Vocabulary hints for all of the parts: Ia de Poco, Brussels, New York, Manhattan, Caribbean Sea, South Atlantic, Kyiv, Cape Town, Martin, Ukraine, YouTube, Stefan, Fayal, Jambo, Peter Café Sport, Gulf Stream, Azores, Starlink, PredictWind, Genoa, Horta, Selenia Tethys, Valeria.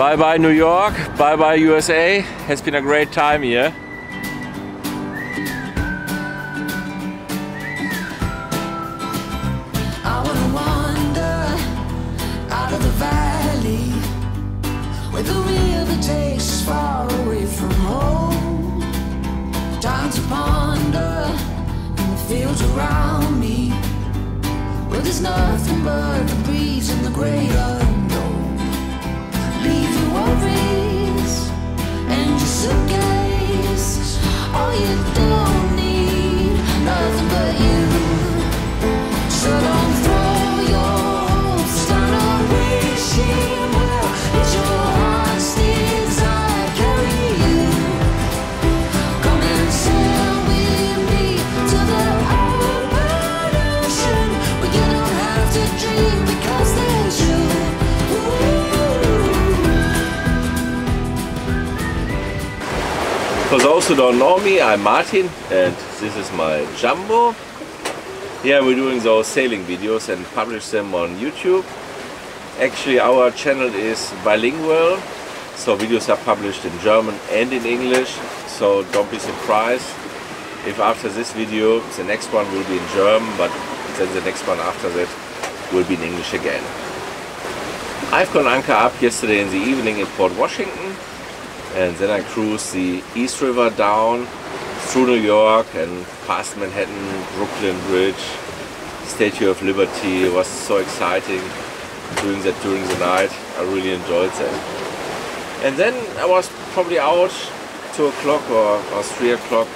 Bye-bye New York, bye-bye USA. Has been a great time here. I wanna wander out of the valley where the river takes far away from home. Time to ponder in the fields around me where there's nothing but the breeze and the great unknown. Leave your worries and your suitcase. All you don't need, nothing but you. So don't throw your hopes down a wishing well. It's your heart's desire, carry you. Come and sail with me to the open ocean. We don't have to dream because there's you. For those who don't know me, I'm Martin and this is my Jambo. Yeah, we're doing those sailing videos and publish them on YouTube. Actually, our channel is bilingual, so videos are published in German and in English. So don't be surprised if after this video, the next one will be in German, but then the next one after that will be in English again. I've gone anchor up yesterday in the evening in Port Washington, and then I cruised the East River down through New York and past Manhattan, Brooklyn Bridge, Statue of Liberty. It was so exciting doing that during the night. I really enjoyed that. And then I was probably out 2 o'clock or 3 o'clock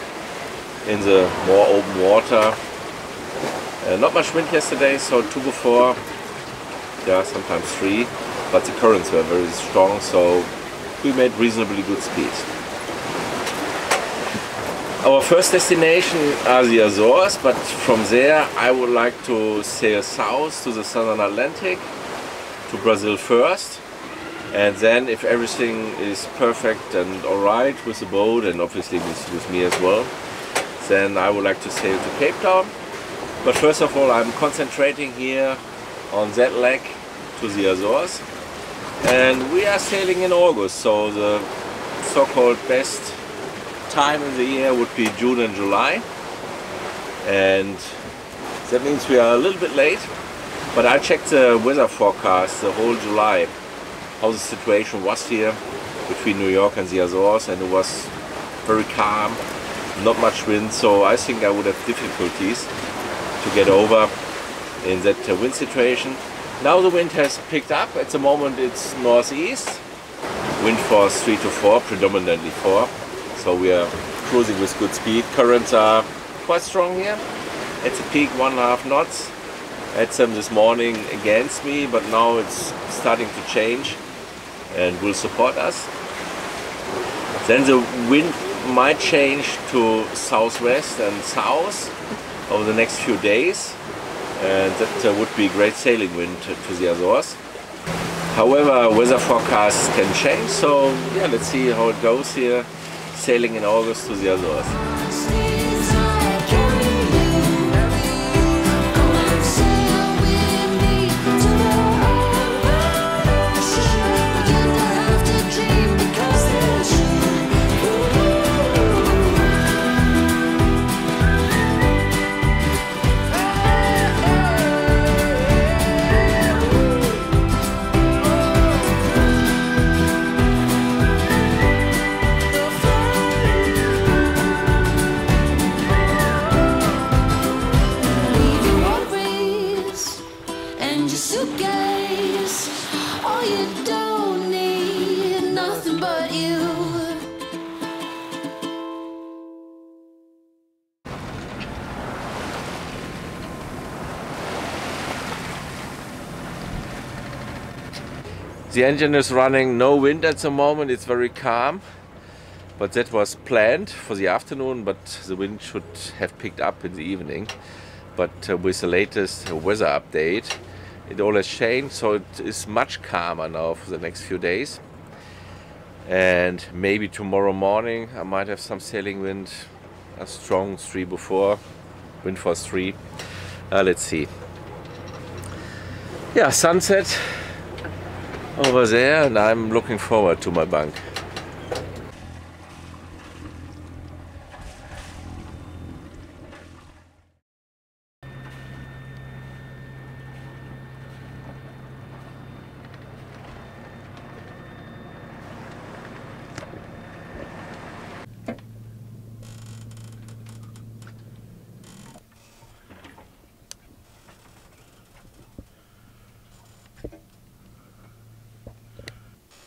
in the more open water. Not much wind yesterday, so 2 before, yeah, sometimes 3, but the currents were very strong, so we made reasonably good speed. Our first destination are the Azores, but from there I would like to sail south to the southern Atlantic, to Brazil first, and then if everything is perfect and alright with the boat and obviously with me as well, then I would like to sail to Cape Town. But first of all I'm concentrating here on that leg to the Azores, and we are sailing in August, so the so-called best time in the year would be June and July, and that means we are a little bit late, but I checked the weather forecast the whole July, how the situation was here between New York and the Azores, and it was very calm, not much wind, so I think I would have difficulties to get over in that wind situation. Now the wind has picked up, at the moment it's northeast, wind force 3 to 4, predominantly 4. So we are cruising with good speed. Currents are quite strong here. At the peak 1.5 knots. Had some this morning against me, but now it's starting to change and will support us. Then the wind might change to southwest and south over the next few days, and that would be great sailing wind to the Azores. However, weather forecasts can change, so yeah, let's see how it goes here. Sailing in August to the Azores. The engine is running, no wind at the moment, it's very calm, but that was planned for the afternoon, but the wind should have picked up in the evening. But with the latest weather update, it all has changed, so it is much calmer now for the next few days. And maybe tomorrow morning I might have some sailing wind, a strong 3 before, wind force 3. Let's see. Yeah, sunset. over there, and I'm looking forward to my bunk.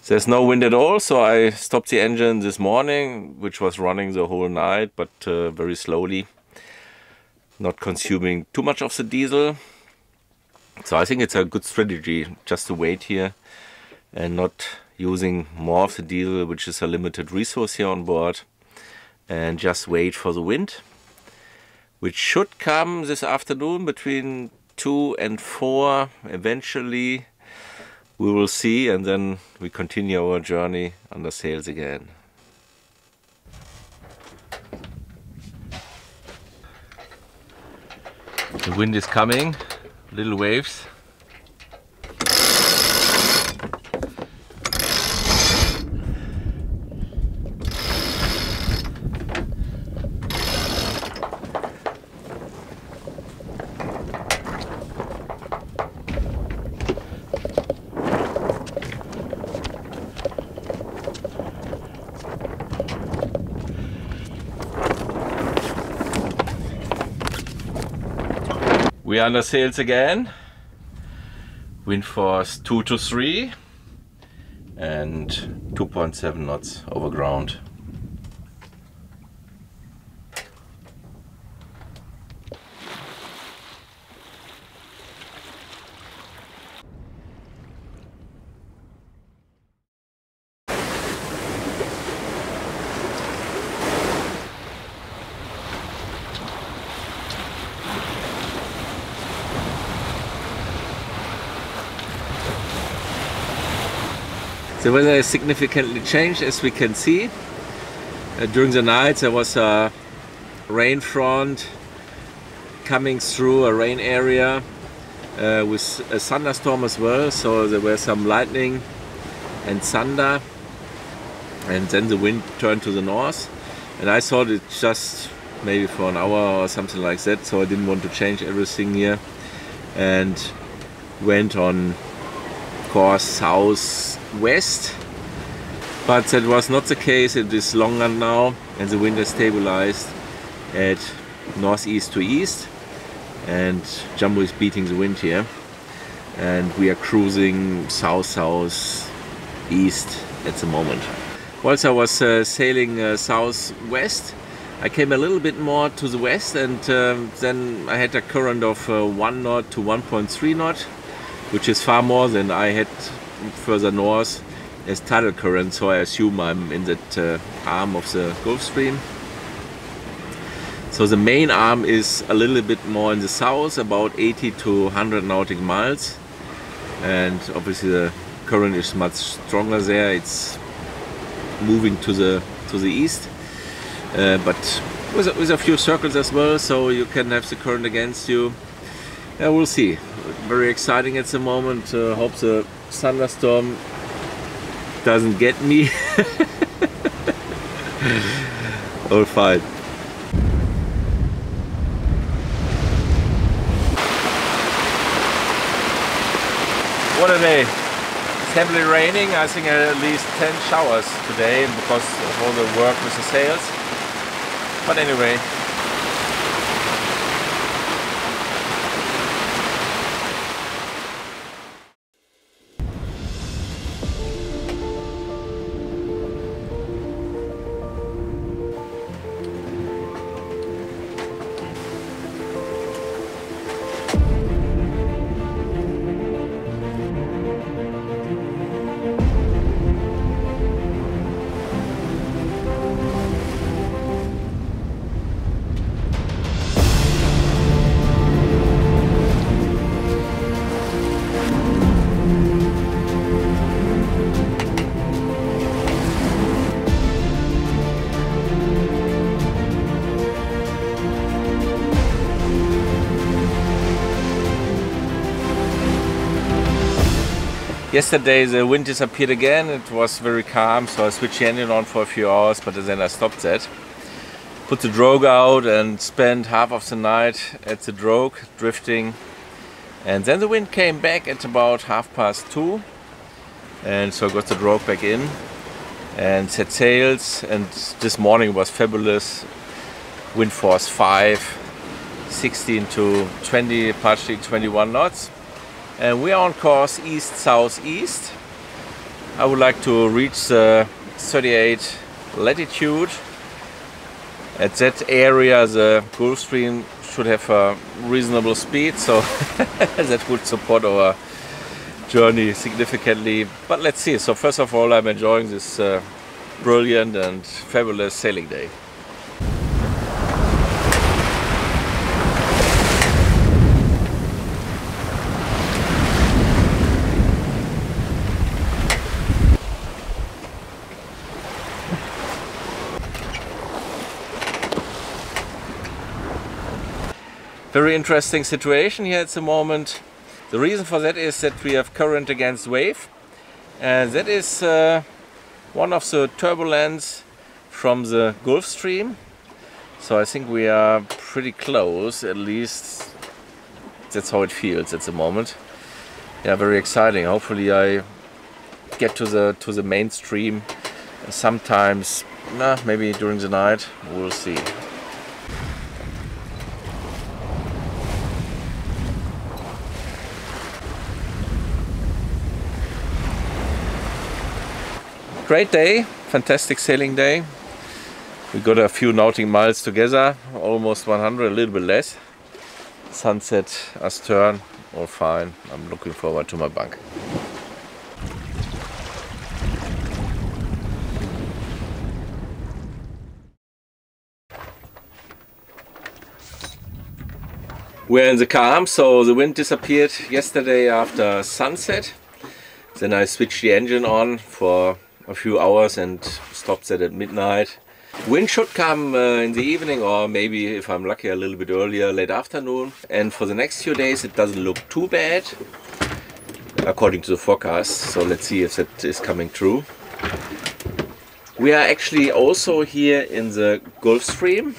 There's no wind at all, so I stopped the engine this morning, which was running the whole night, but very slowly, not consuming too much of the diesel. So I think it's a good strategy just to wait here and not using more of the diesel, which is a limited resource here on board, and just wait for the wind, which should come this afternoon between 2 and 4 eventually. We will see, and then we continue our journey under sails again. The wind is coming, little waves. We are under sails again, wind force 2 to 3 and 2.7 knots over ground. The weather has significantly changed, as we can see. During the night there was a rain front coming through a rain area with a thunderstorm as well, so there were some lightning and thunder, and then the wind turned to the north, and I thought it just maybe for an hour or something like that, so I didn't want to change everything here and went on course southwest, but that was not the case. It is longer now, and the wind has stabilized at northeast to east, and Jambo is beating the wind here, and we are cruising south-south-east at the moment. Whilst I was sailing southwest, I came a little bit more to the west, and then I had a current of 1 knot to 1.3 knot, which is far more than I had further north as tidal current, so I assume I'm in that arm of the Gulf Stream. So the main arm is a little bit more in the south, about 80 to 100 nautical miles, and obviously the current is much stronger there. It's moving to the east, but with a few circles as well, so you can have the current against you. Yeah, we'll see. Very exciting at the moment. Hope the thunderstorm doesn't get me. All fine. What a day! It's heavily raining. I think I had at least 10 showers today because of all the work with the sails. But anyway. Yesterday the wind disappeared again, it was very calm, so I switched the engine on for a few hours, but then I stopped that. Put the drogue out and spent half of the night at the drogue, drifting. And then the wind came back at about 2:30. And so I got the drogue back in and set sails, and this morning was fabulous. Wind force 5, 16 to 20, partially 21 knots. And we are on course east-southeast. I would like to reach the 38 latitude. At that area the Gulf Stream should have a reasonable speed, so that would support our journey significantly. But let's see. So first of all, I'm enjoying this brilliant and fabulous sailing day. Very interesting situation here at the moment. The reason for that is that we have current against wave, and that is one of the turbulence from the Gulf Stream. So I think we are pretty close, at least that's how it feels at the moment. Yeah, very exciting. Hopefully I get to the main stream sometimes, maybe during the night, we'll see. Great day, fantastic sailing day. We got a few nautical miles together, almost 100, a little bit less. Sunset astern, all fine. I'm looking forward to my bunk. We're in the calm, so the wind disappeared yesterday after sunset. Then I switched the engine on for a few hours and stopped that at midnight. Wind should come in the evening, or maybe if I'm lucky a little bit earlier, late afternoon. And for the next few days it doesn't look too bad according to the forecast, so let's see if that is coming true. We are actually also here in the Gulf Stream,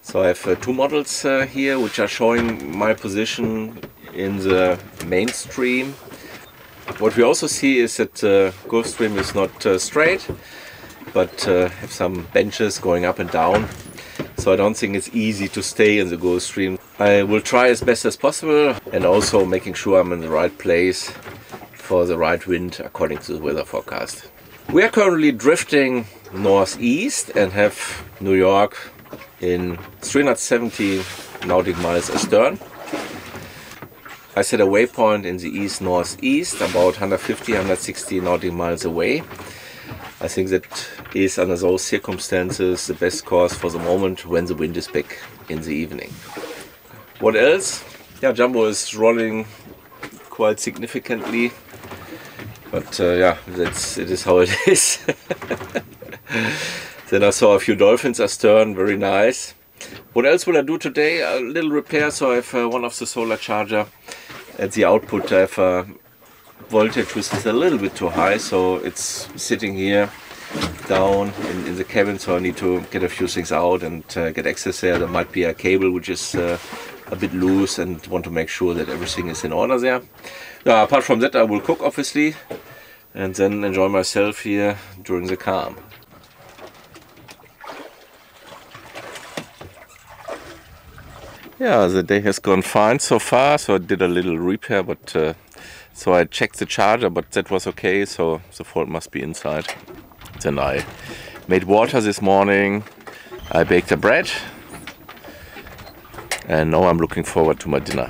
so I have two models here which are showing my position in the main stream. What we also see is that the Gulf Stream is not straight, but have some benches going up and down. So I don't think it's easy to stay in the Gulf Stream. I will try as best as possible, and also making sure I'm in the right place for the right wind according to the weather forecast. We are currently drifting northeast and have New York in 370 nautical miles astern. I set a waypoint in the east-northeast, about 150-160 nautical miles away. I think that is, under those circumstances, the best course for the moment when the wind is back in the evening. What else? Yeah, Jambo is rolling quite significantly, but yeah, it is how it is. Then I saw a few dolphins astern, very nice. What else will I do today? A little repair, so I have one of the solar charger. At the output I have a voltage which is a little bit too high, so it's sitting here down in the cabin, so I need to get a few things out and get access there. There might be a cable which is a bit loose, and want to make sure that everything is in order there. Now, apart from that I will cook obviously, and then enjoy myself here during the calm. Yeah, the day has gone fine so far, so I did a little repair, but so I checked the charger, but that was okay, so the fault must be inside. Then I made water this morning, I baked a bread, and now I'm looking forward to my dinner.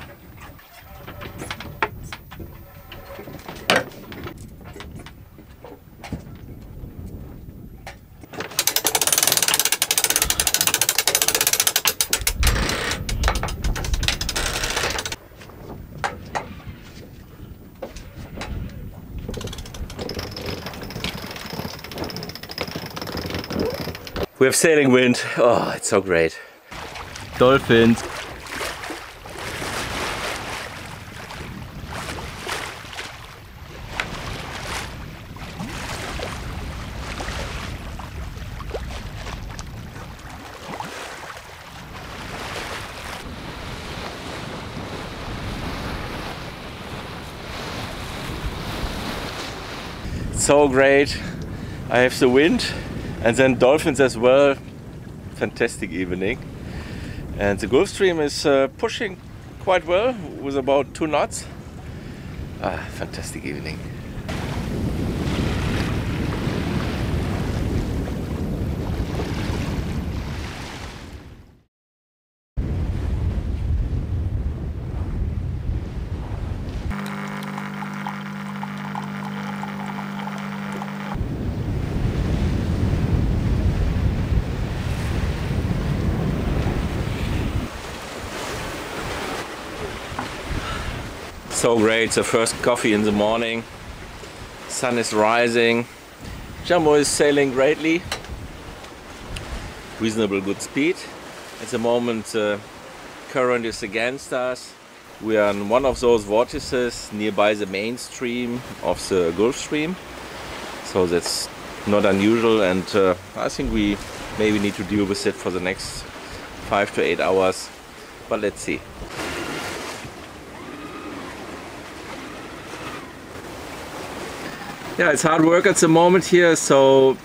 We have sailing wind. Oh, it's so great. Dolphins. so great. I have the wind and then dolphins as well. Fantastic evening. And the Gulf Stream is pushing quite well with about 2 knots. Ah, fantastic evening. So great, the first coffee in the morning, sun is rising, Jambo is sailing greatly, reasonable good speed. At the moment the current is against us, we are in one of those vortices nearby the main stream of the Gulf Stream, so that's not unusual, and I think we maybe need to deal with it for the next 5 to 8 hours, but let's see. Yeah, it's hard work at the moment here, so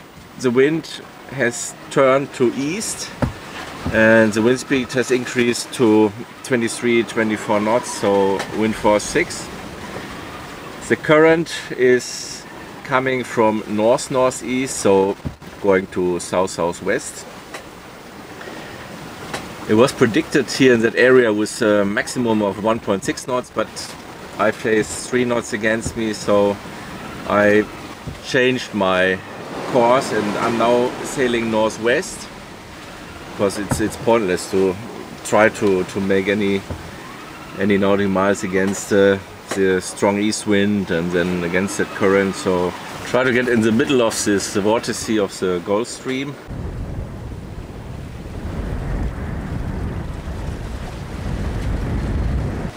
the wind has turned to east and the wind speed has increased to 23, 24 knots, so wind force 6. The current is coming from north-northeast, so going to south-southwest. It was predicted here in that area with a maximum of 1.6 knots, but I placed 3 knots against me, so I changed my course and I'm now sailing northwest, because it's pointless to try to make any nautical miles against the strong east wind and then against that current. So try to get in the middle of the vortice of the Gulf Stream.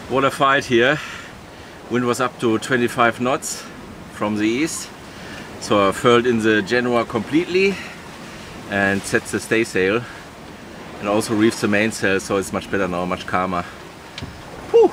What a fight here! Wind was up to 25 knots. From the east, so I furled in the Genoa completely and set the staysail and also reefed the mainsail, so it's much better now, much calmer. Whew.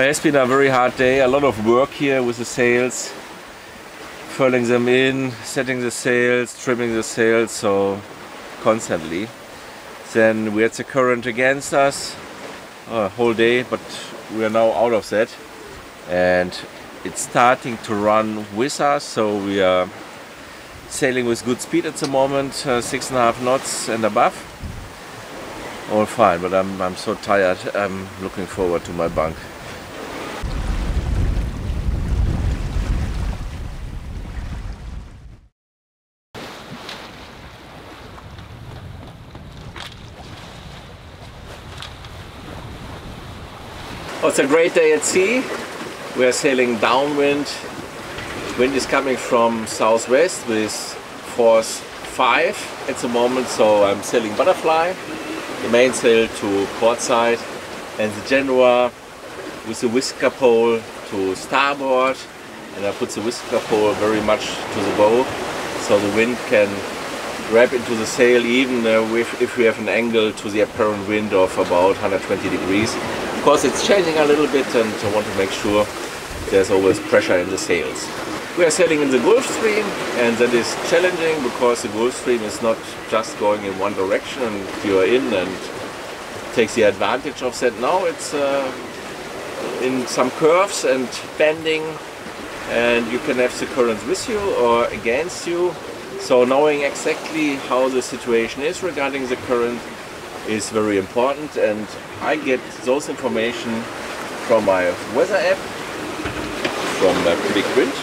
It has been a very hard day, a lot of work here with the sails, furling them in, setting the sails, trimming the sails, so constantly. Then we had the current against us a whole day, but we are now out of that and it's starting to run with us, so we are sailing with good speed at the moment, 6.5 knots and above. All fine, but I'm so tired, I'm looking forward to my bunk. It's a great day at sea. We are sailing downwind. Wind is coming from southwest with force 5 at the moment, so I'm sailing butterfly, the mainsail to port side, and the Genoa with the whisker pole to starboard. And I put the whisker pole very much to the bow, so the wind can wrap into the sail, even if we have an angle to the apparent wind of about 120 degrees. Of course, it's changing a little bit and I want to make sure there's always pressure in the sails. We are sailing in the Gulf Stream, and that is challenging because the Gulf Stream is not just going in one direction and you are in and takes the advantage of that. Now it's in some curves and bending, and you can have the currents with you or against you. So knowing exactly how the situation is regarding the current is very important, and I get those information from my weather app, from PredictWind.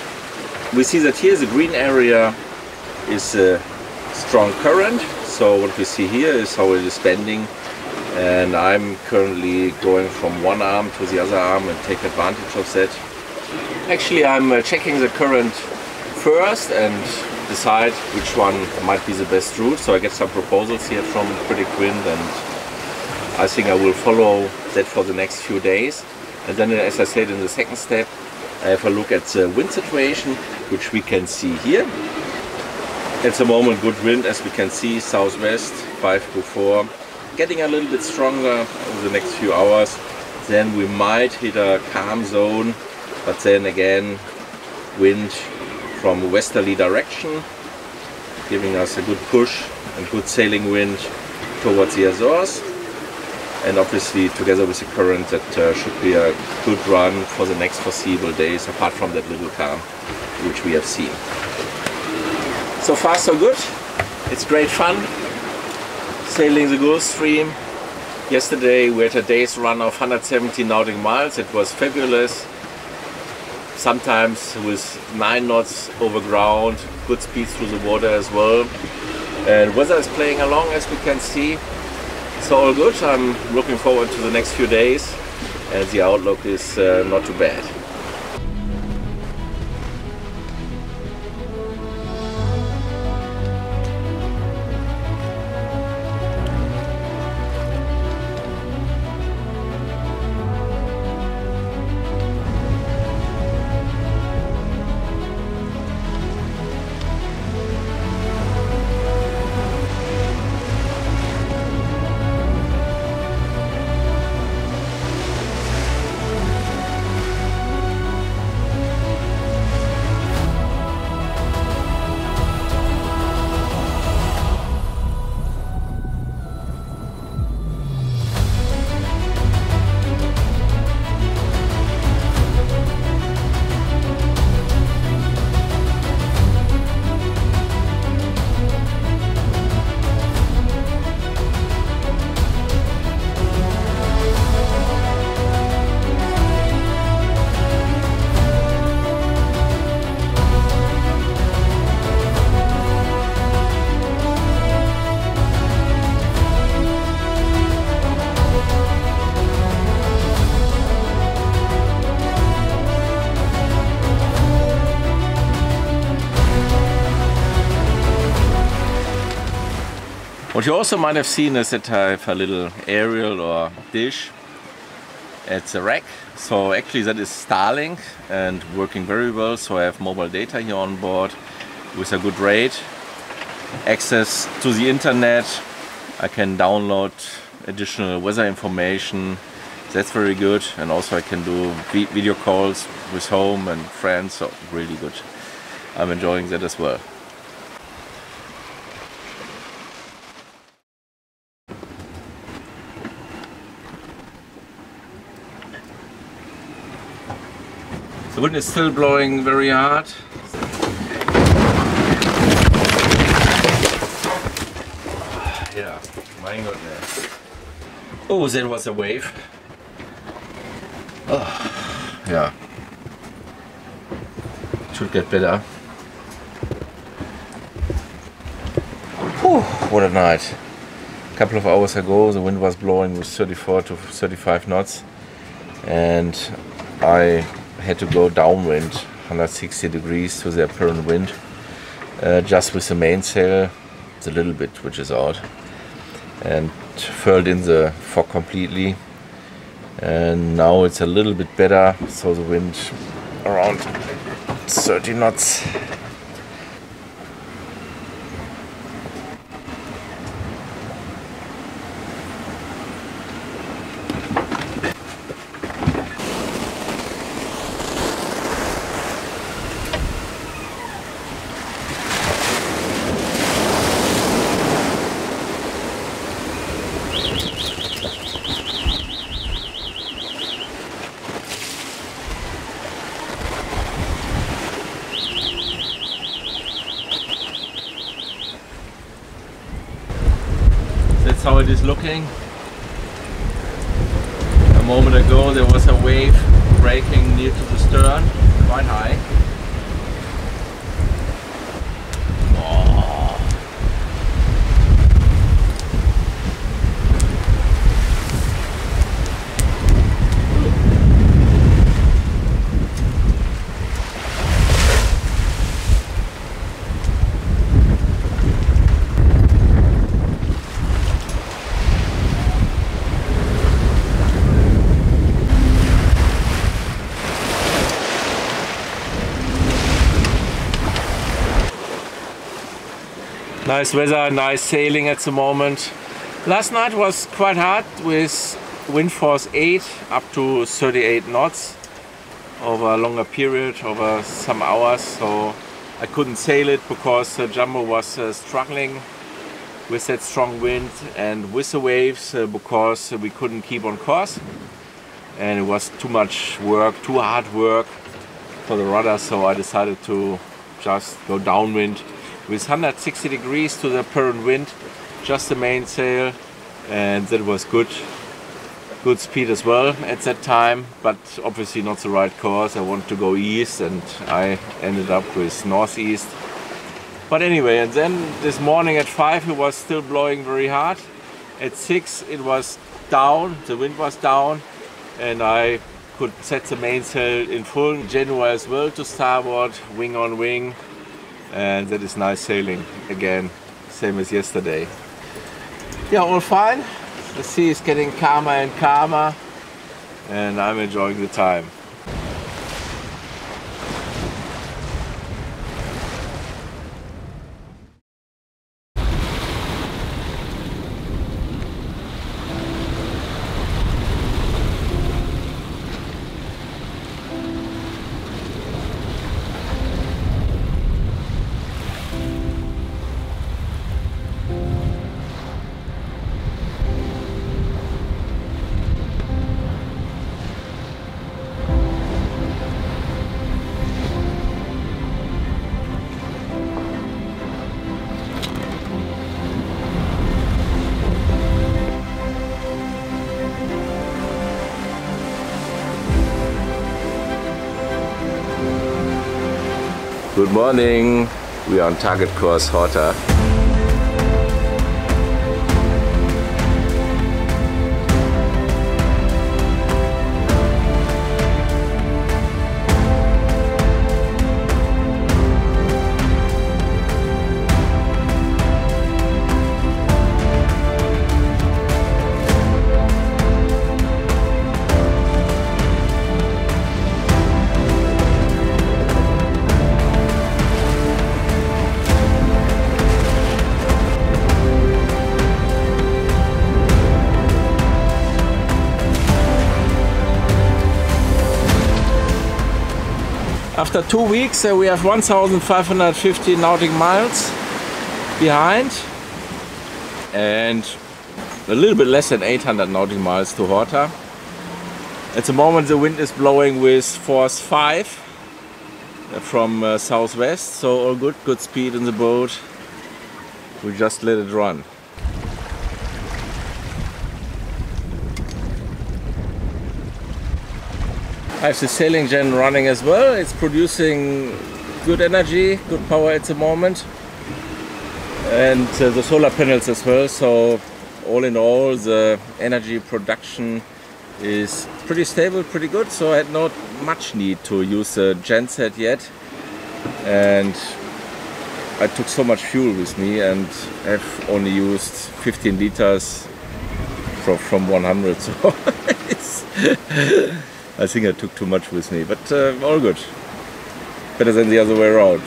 We see that here the green area is a strong current, so what we see here is how it is bending, and I'm currently going from one arm to the other arm and take advantage of that. Actually, I'm checking the current first and decide which one might be the best route. So I get some proposals here from PredictWind, and I think I will follow that for the next few days. And then, as I said, in the second step, I have a look at the wind situation, which we can see here. At the moment, good wind, as we can see, southwest 5 to 4, getting a little bit stronger over the next few hours. Then we might hit a calm zone, but then again, wind from a westerly direction, giving us a good push and good sailing wind towards the Azores. And obviously, together with the current, that should be a good run for the next foreseeable days, apart from that little calm which we have seen. So far, so good. It's great fun sailing the Gulf Stream. Yesterday we had a day's run of 170 nautical miles. It was fabulous. Sometimes with 9 knots over ground, good speed through the water as well. And weather is playing along, as we can see. It's all good. I'm looking forward to the next few days, and the outlook is not too bad. What you also might have seen is that I have a little aerial or dish at the rack. So actually that is Starlink and working very well. So I have mobile data here on board with a good rate. Access to the internet. I can download additional weather information. That's very good. And also I can do video calls with home and friends. So really good. I'm enjoying that as well. The wind is still blowing very hard. Yeah, my goodness. Oh, that was a wave. Oh, yeah. Should get better. Whew, what a night. A couple of hours ago, the wind was blowing with 34 to 35 knots. And I had to go downwind 160 degrees to the apparent wind, just with the mainsail. It's a little bit, which is odd, and furled in the fog completely. And now it's a little bit better, so the wind around 30 knots. how it is looking. A moment ago there was a wave breaking near to the stern, quite high. Nice weather, nice sailing at the moment. Last night was quite hard with wind force 8 up to 38 knots over a longer period, over some hours, so I couldn't sail it because Jambo was struggling with that strong wind and with the waves because we couldn't keep on course and it was too much work, too hard work for the rudder, so I decided to just go downwind with 160 degrees to the apparent wind, just the mainsail, and that was good speed as well at that time, but obviously not the right course. I wanted to go east and I ended up with northeast. But anyway, and then this morning at 5 it was still blowing very hard. At 6 it was down, the wind was down, and I could set the mainsail in full. Genoa as well to starboard, wing on wing. And that is nice sailing again, same as yesterday. Yeah, all fine. The sea is getting calmer and calmer, and I'm enjoying the time. Good morning, we are on target course Horta. After 2 weeks, we have 1,550 nautical miles behind and a little bit less than 800 nautical miles to Horta. At the moment the wind is blowing with force 5 from southwest, so all good speed in the boat. We just let it run. I have the sailing gen running as well. It's producing good energy, good power at the moment, and the solar panels as well. So all in all, the energy production is pretty stable, pretty good. So I had not much need to use the genset yet, and I took so much fuel with me and I've only used 15 liters from 100. So it's I think I took too much with me, but all good. Better than the other way around.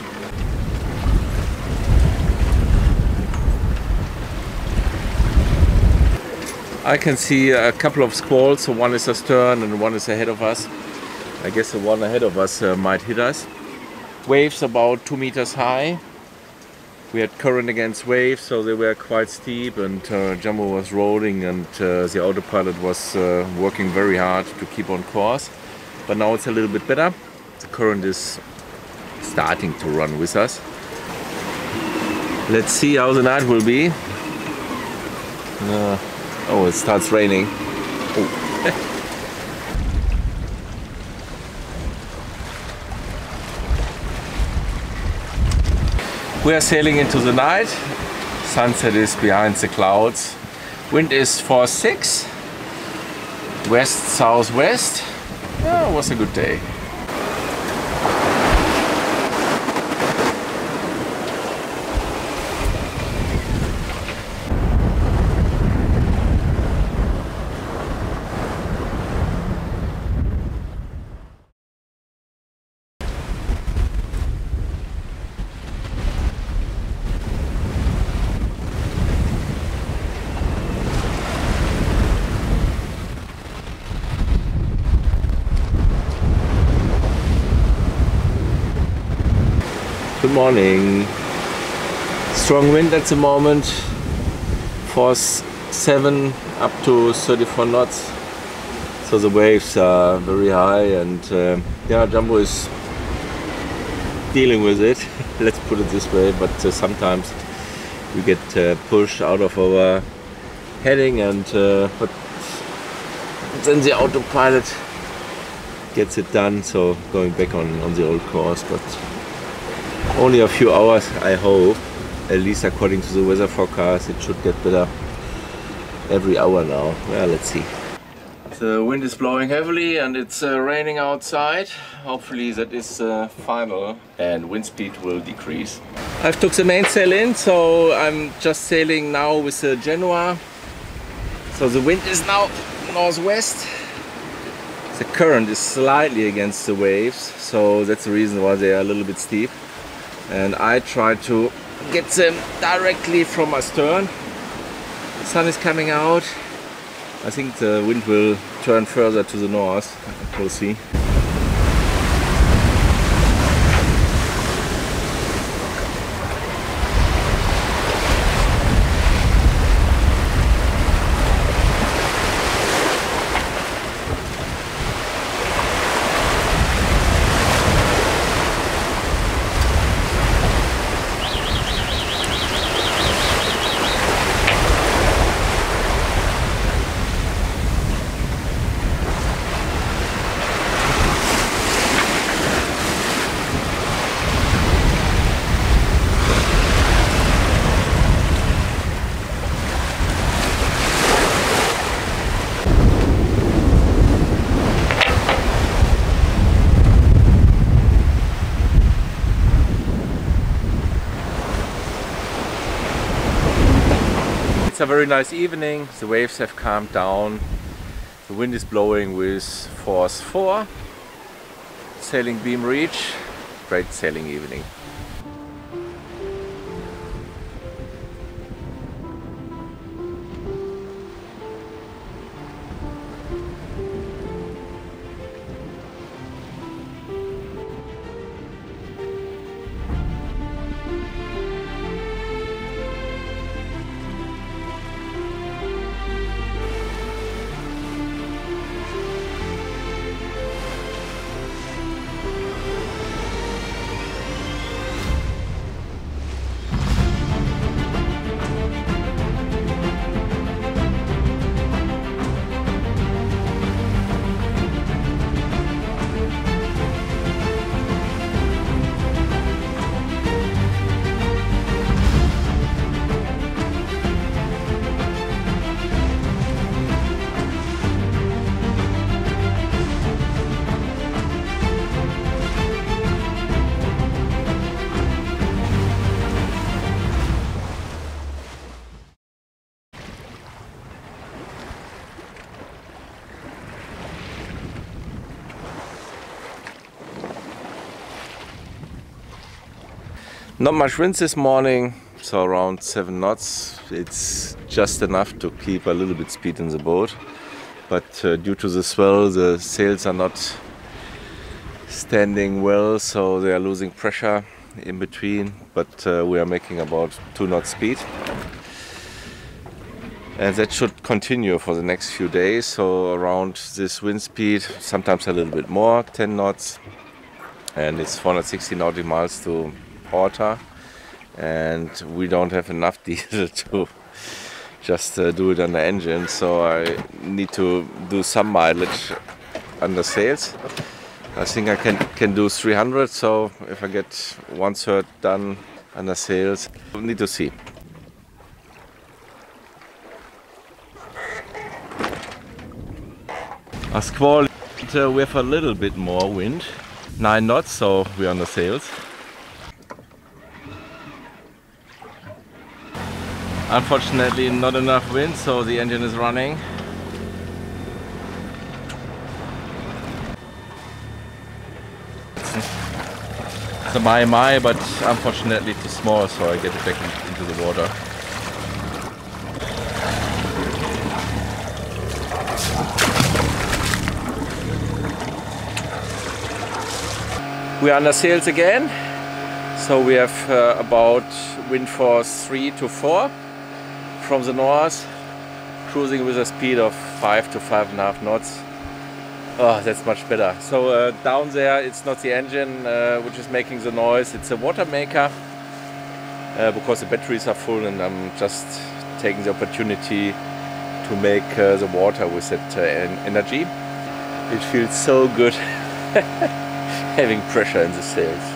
I can see a couple of squalls, so one is astern and one is ahead of us. I guess the one ahead of us might hit us. Waves about 2 meters high. We had current against waves, so they were quite steep, and Jambo was rolling, and the autopilot was working very hard to keep on course. But now it's a little bit better. The current is starting to run with us. Let's see how the night will be. No. Oh, it starts raining. Oh. We are sailing into the night. Sunset is behind the clouds. Wind is 4-6. West-southwest. Oh, it was a good day. Morning. Strong wind at the moment, force 7 up to 34 knots, so the waves are very high, and yeah, Jambo is dealing with it, let's put it this way, but sometimes we get pushed out of our heading, and but then the autopilot gets it done, so going back on the old course, but only a few hours, I hope. At least according to the weather forecast, it should get better every hour now. Well, let's see. The wind is blowing heavily and it's raining outside. Hopefully that is final and wind speed will decrease. I've took the mainsail in, so I'm just sailing now with the Genoa. So the wind is now northwest. The current is slightly against the waves, so that's the reason why they are a little bit steep. And I try to get them directly from astern. The sun is coming out. I think the wind will turn further to the north. We'll see. It's a very nice evening, the waves have calmed down, the wind is blowing with force 4, sailing beam reach, great sailing evening. Not much wind this morning, so around 7 knots. It's just enough to keep a little bit speed in the boat. But due to the swell, the sails are not standing well, so they are losing pressure in between. But we are making about 2 knots speed. And that should continue for the next few days. So around this wind speed, sometimes a little bit more, 10 knots. And it's 460 nautical miles to Horta, and we don't have enough diesel to just do it on the engine, so I need to do some mileage on the sails. I think I can do 300, so if I get 1/3 done on the sails, I need to see. A squall with a little bit more wind, 9 knots, so we're on the sails. Unfortunately not enough wind, so the engine is running. It's a my, but unfortunately too small, so I get it back into the water. We are under sails again, so we have about wind force 3 to 4. From the north, cruising with a speed of 5 to 5.5 knots. Oh, that's much better. So down there, it's not the engine which is making the noise, it's a water maker, because the batteries are full, and I'm just taking the opportunity to make the water with that energy. It feels so good having pressure in the sails.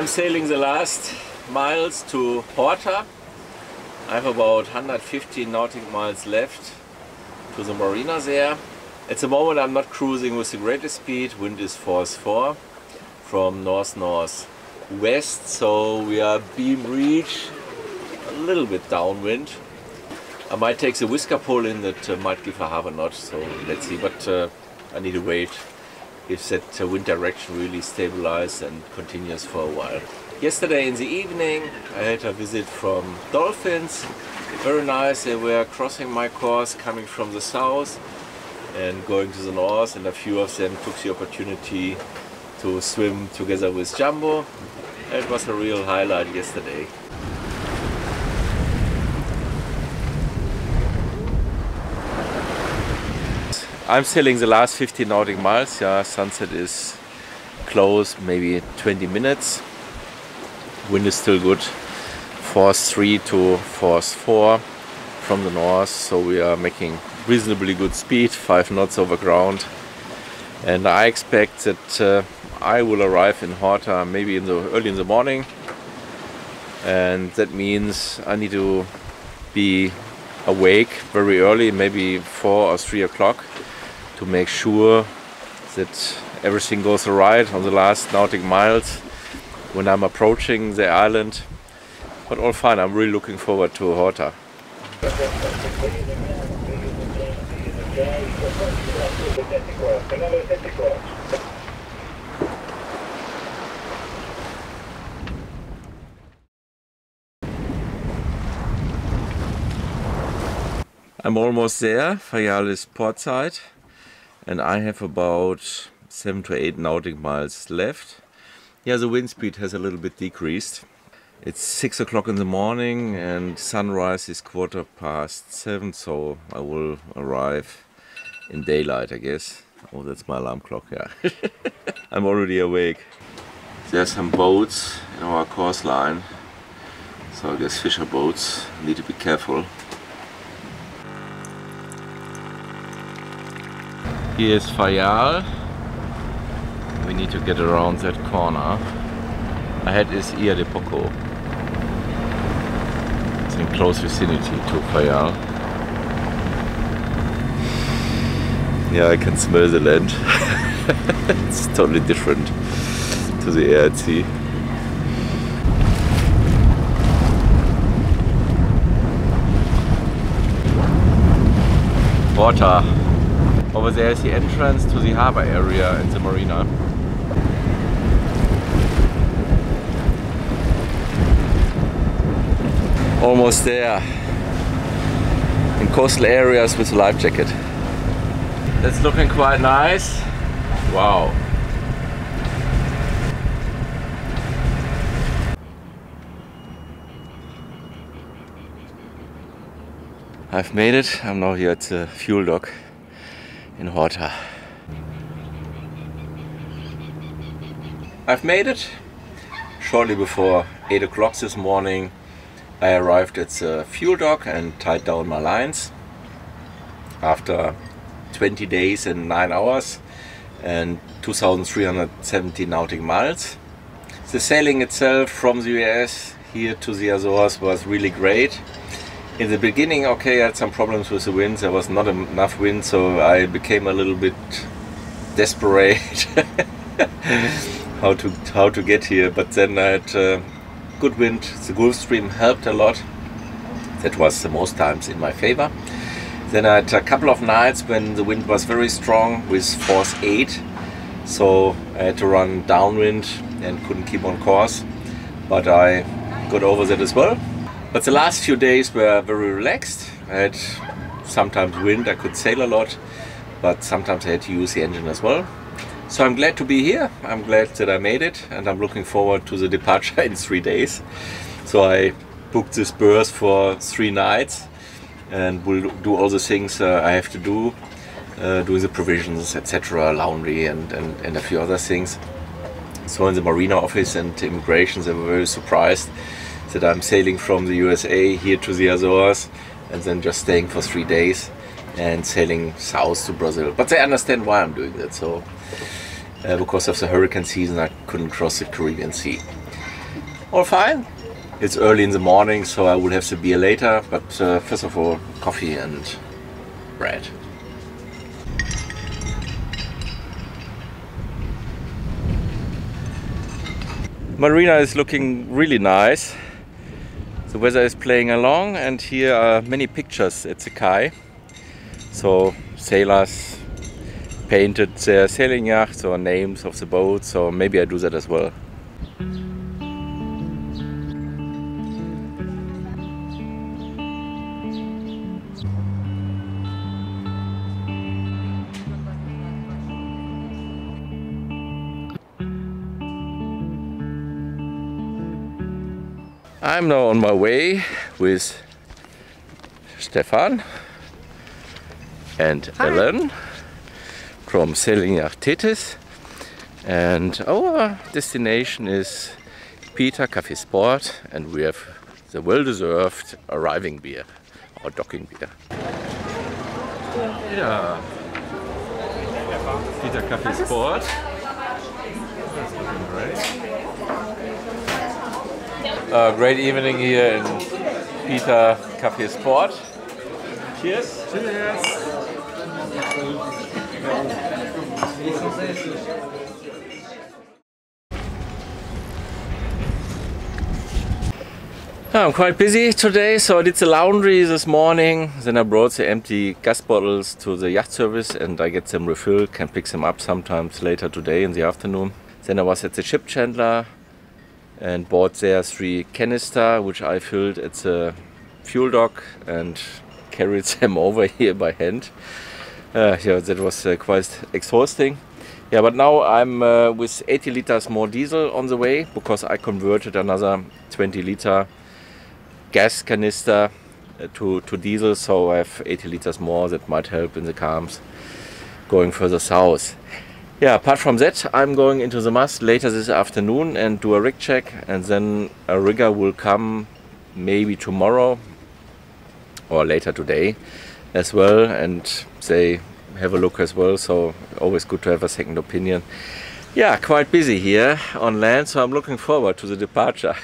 I'm sailing the last miles to Horta. I have about 150 nautical miles left to the marina there. At the moment I'm not cruising with the greatest speed. Wind is force 4 from north-north-west, so we are beam reach, a little bit downwind. I might take the whisker pole in, that might give a half a knot, so let's see, but I need to wait. If that wind direction really stabilizes and continues for a while. Yesterday in the evening I had a visit from dolphins. Very nice, they were crossing my course, coming from the south and going to the north, and a few of them took the opportunity to swim together with Jambo. It was a real highlight yesterday. I'm sailing the last 50 nautical miles. Yeah, sunset is close, maybe 20 minutes. Wind is still good, force 3 to force 4 from the north, so we are making reasonably good speed, 5 knots over ground. And I expect that I will arrive in Horta maybe in the early in the morning, and that means I need to be awake very early, maybe 4 or 3 o'clock, to make sure that everything goes right on the last nautical miles when I'm approaching the island. But all fine, I'm really looking forward to Horta. I'm almost there. Fayal is port side. And I have about 7 to 8 nautical miles left. Yeah, the wind speed has a little bit decreased. It's 6 o'clock in the morning and sunrise is 7:15, so I will arrive in daylight, I guess. Oh, that's my alarm clock, yeah. I'm already awake. There's some boats in our course line, so I guess fisher boats, need to be careful. Here is Fayal. We need to get around that corner. Ahead is Ia de Poco. It's in close vicinity to Fayal. Yeah, I can smell the land. It's totally different to the air at sea. Water. Over there is the entrance to the harbor area and the marina. Almost there. In coastal areas with a life jacket. That's looking quite nice. Wow. I've made it. I'm now here at the fuel dock in Horta. I've made it. Shortly before 8 o'clock this morning I arrived at the fuel dock and tied down my lines after 20 days and 9 hours and 2,370 nautical miles. The sailing itself from the US here to the Azores was really great. In the beginning, okay, I had some problems with the winds. There was not enough wind, so I became a little bit desperate how to get here. But then I had good wind. The Gulf Stream helped a lot. That was the most times in my favor. Then I had a couple of nights when the wind was very strong with force 8, so I had to run downwind and couldn't keep on course. But I got over that as well. But the last few days were very relaxed. I had sometimes wind, I could sail a lot, but sometimes I had to use the engine as well. So I'm glad to be here, I'm glad that I made it, and I'm looking forward to the departure in 3 days. So I booked this berth for 3 nights and will do all the things I have to do, doing the provisions, etc., laundry and a few other things. So in the marina office and immigration they were very surprised that I'm sailing from the USA here to the Azores and then just staying for 3 days and sailing south to Brazil. But they understand why I'm doing that. So because of the hurricane season I couldn't cross the Caribbean Sea. All fine. It's early in the morning, so I will have the beer later, but first of all coffee and bread. Marina is looking really nice. The weather is playing along and here are many pictures at the quay. So sailors painted their sailing yachts or names of the boats, so maybe I do that as well. I'm now on my way with Stefan and Ellen from Selenia Tethys, and our destination is Peter Café Sport, and we have the well-deserved arriving beer or docking beer. Yeah, Peter Café Sport. That's looking great. Great evening here in Peter Café Sport. Cheers! Cheers! I'm quite busy today, so I did the laundry this morning. Then I brought the empty gas bottles to the yacht service and I get them refilled, can pick them up sometimes later today in the afternoon. Then I was at the ship chandler and bought there 3 canisters which I filled at the fuel dock and carried them over here by hand. Yeah, that was quite exhausting. Yeah, but now I'm with 80 liters more diesel on the way because I converted another 20 liter gas canister to diesel, so I have 80 liters more. That might help in the calms going further south. Yeah, apart from that, I'm going into the mast later this afternoon and do a rig check, and then a rigger will come maybe tomorrow or later today as well, and they have a look as well, so always good to have a second opinion. Yeah, quite busy here on land, so I'm looking forward to the departure.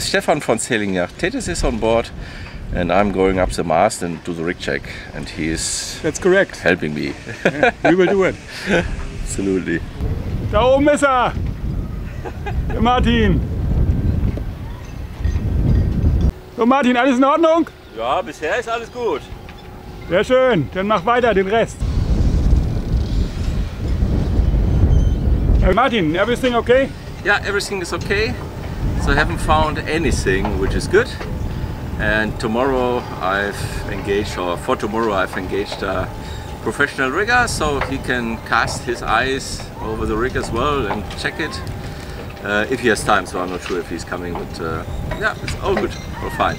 Stefan from Selenia Tethys is on board. And I'm going up the mast and do the rig check, and he is That's correct. Helping me. Yeah, we will do it. Absolutely. Da oben ist er! Der Martin! So Martin, alles in Ordnung? Ja, bisher ist alles gut. Sehr schön, dann mach weiter den Rest. Hey Martin, everything okay? Yeah, everything is okay. So I haven't found anything, which is good. And tomorrow I've engaged a professional rigger, so he can cast his eyes over the rig as well and check it if he has time. So I'm not sure if he's coming, but yeah, it's all good, all fine.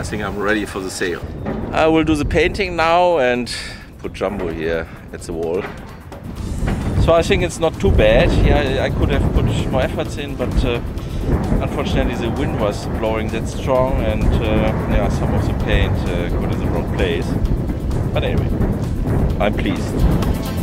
I think I'm ready for the sail. I will do the painting now and put Jambo here at the wall. So I think it's not too bad. Yeah, I could have put more efforts in, but unfortunately the wind was blowing that strong, and yeah, some of the paint got in the wrong place. But anyway, I'm pleased.